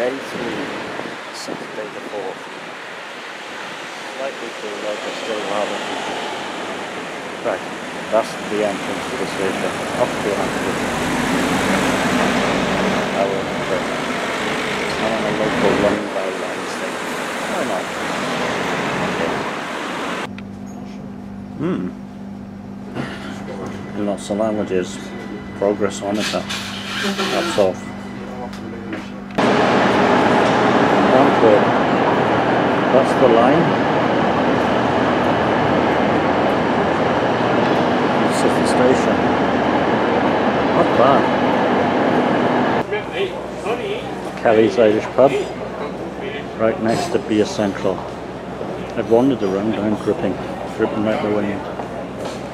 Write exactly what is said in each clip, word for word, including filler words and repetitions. day three, Saturday the fourth. Likely to like a still rather people. Right, that's the entrance to the station. Off to the entrance. I will put I'm on a local line by line station. Why not? Hmm. In lots of languages, progress on it. That's all. Antwerp. That's the line. City station. Not bad. Kelly's Irish Pub. Right next to Bier Central. I've wandered around. I'm dripping, dripping right the window.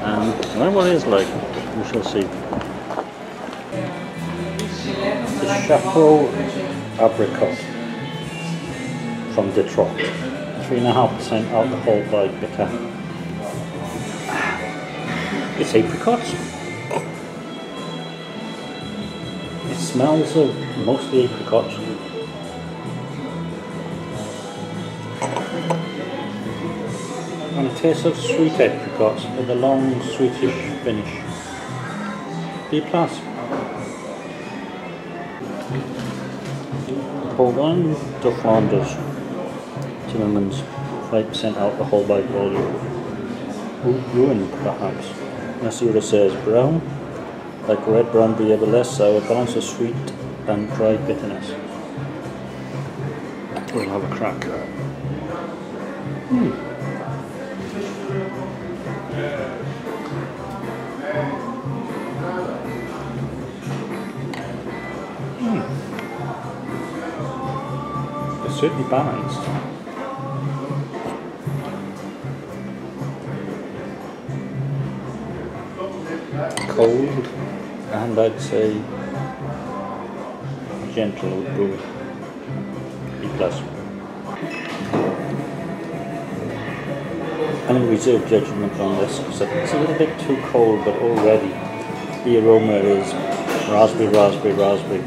Um, I don't know what it is like, we shall see. The Chapeau Abricot from Detroit. three point five percent alcohol by bitter. It's apricots. It smells of mostly apricots. And it tastes of sweet apricots with a long sweetish finish. B plus. Hold on, to Flanders. Timmermans, five percent alcohol by volume. Ruined perhaps. Nasura says brown, like red brown beer but less sour, balance of sweet and dry bitterness. We'll have a crack. Hmm. Mm. It's certainly balanced. Cold and I'd say gentle brew. B plus. I'm going to reserve judgment on this because it's a little bit too cold, but already the aroma is raspberry, raspberry, raspberry.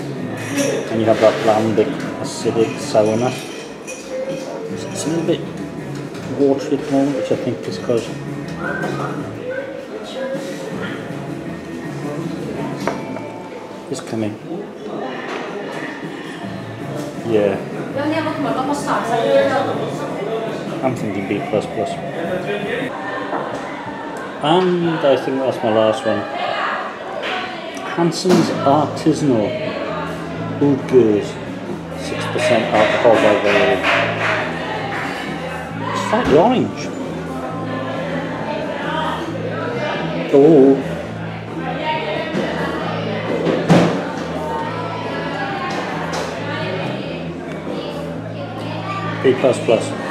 And you have that lambic, acidic sourness. It's a little bit watery at the moment, which I think is because it's coming. Yeah. I'm thinking B plus plus. And I think that's my last one. Hansen's Artisanal Oudgers, six percent alcohol by volume. It's slightly orange. Oh. B plus plus.